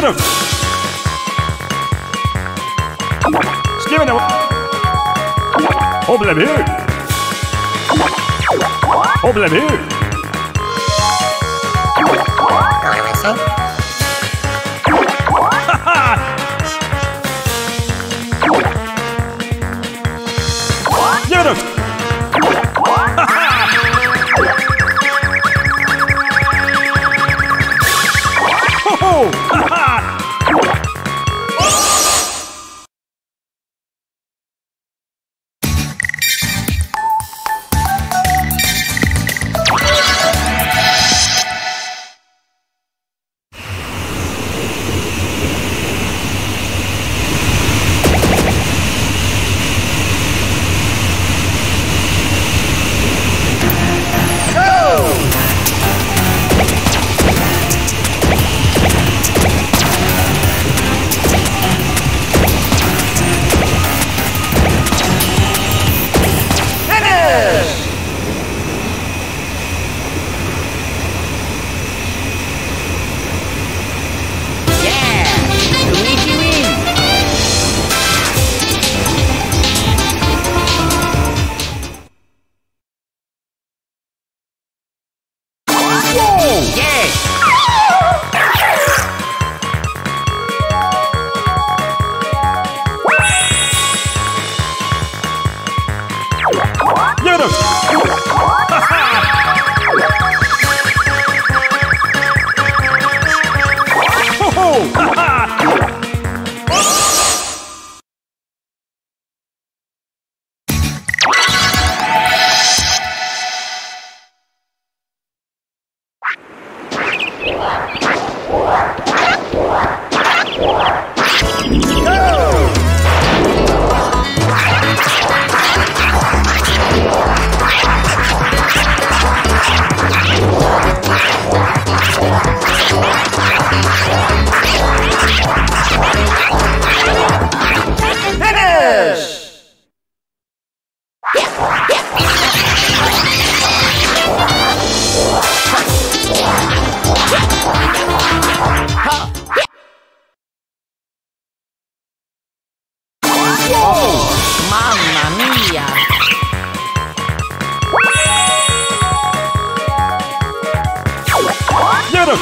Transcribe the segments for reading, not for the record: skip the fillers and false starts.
Get him! Just give it away! Problem here! Problem here! Ha ha! Give it up!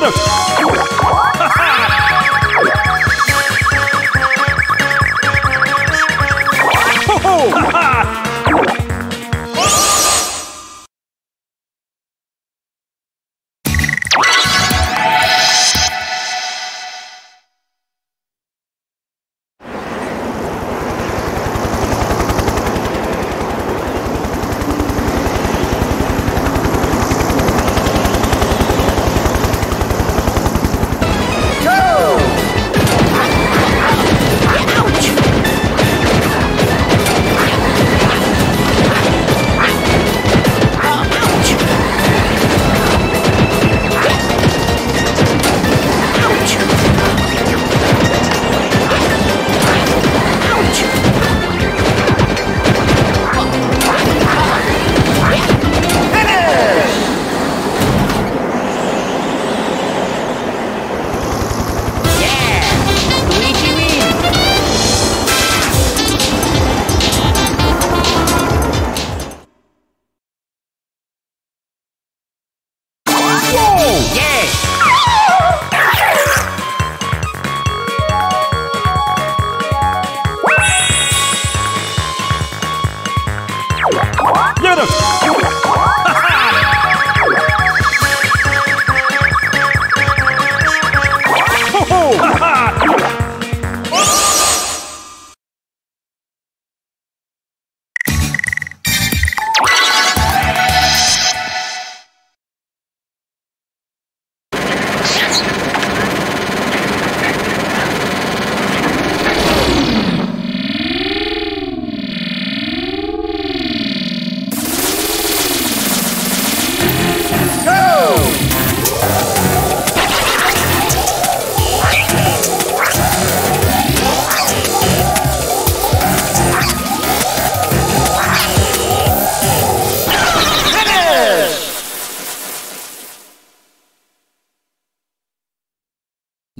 minute.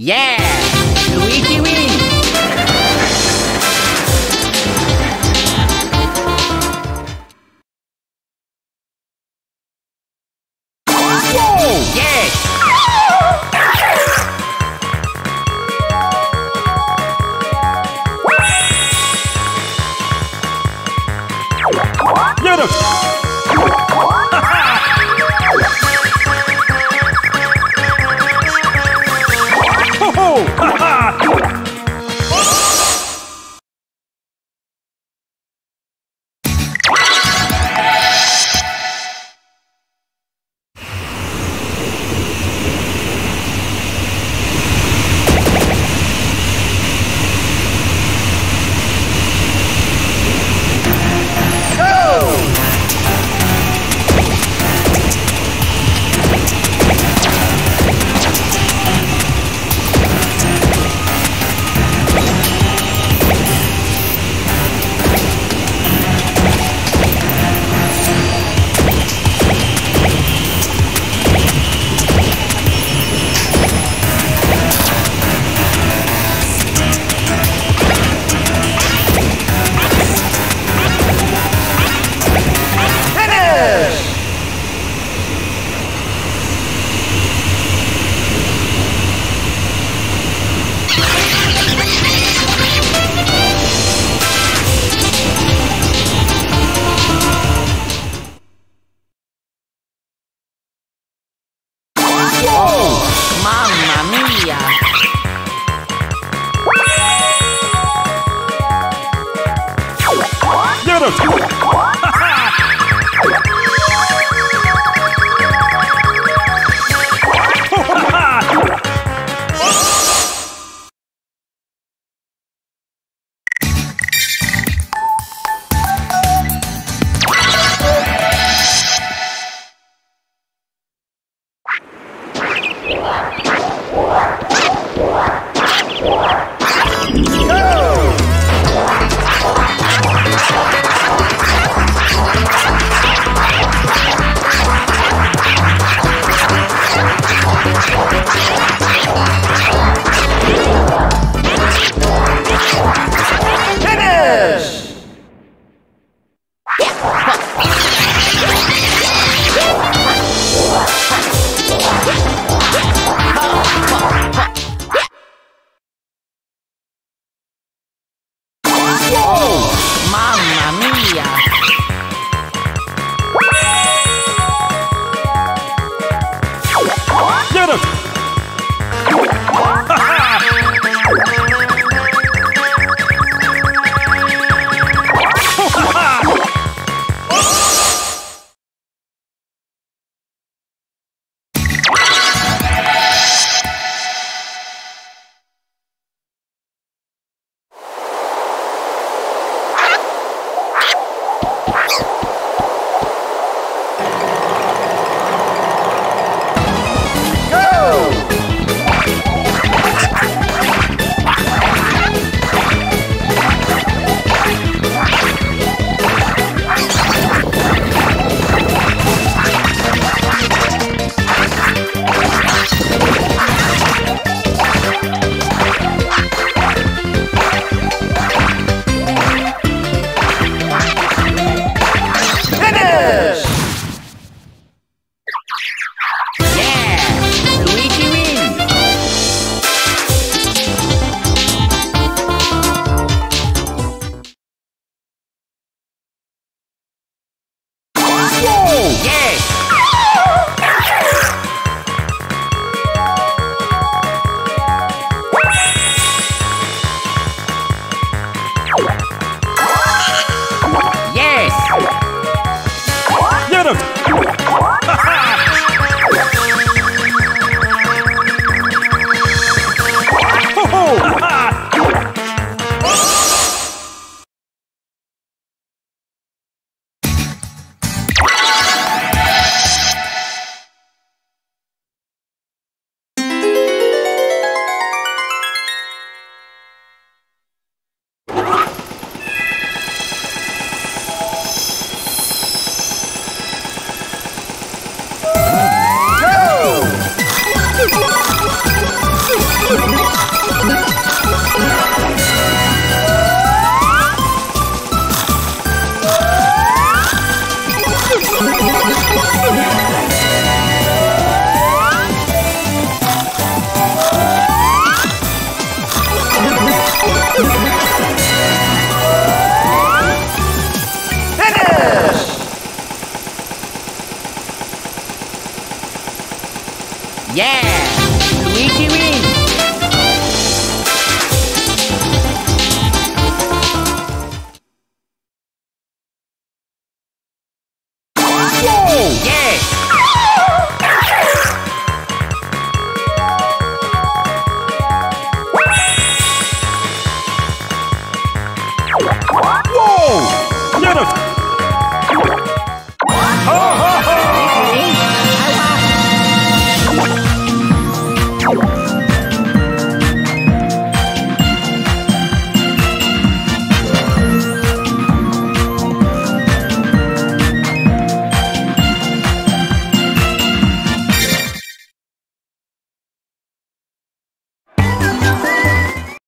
Yeah! Luigi win! Whoa! Yeah! Beautiful! Yeah! Wiki wee!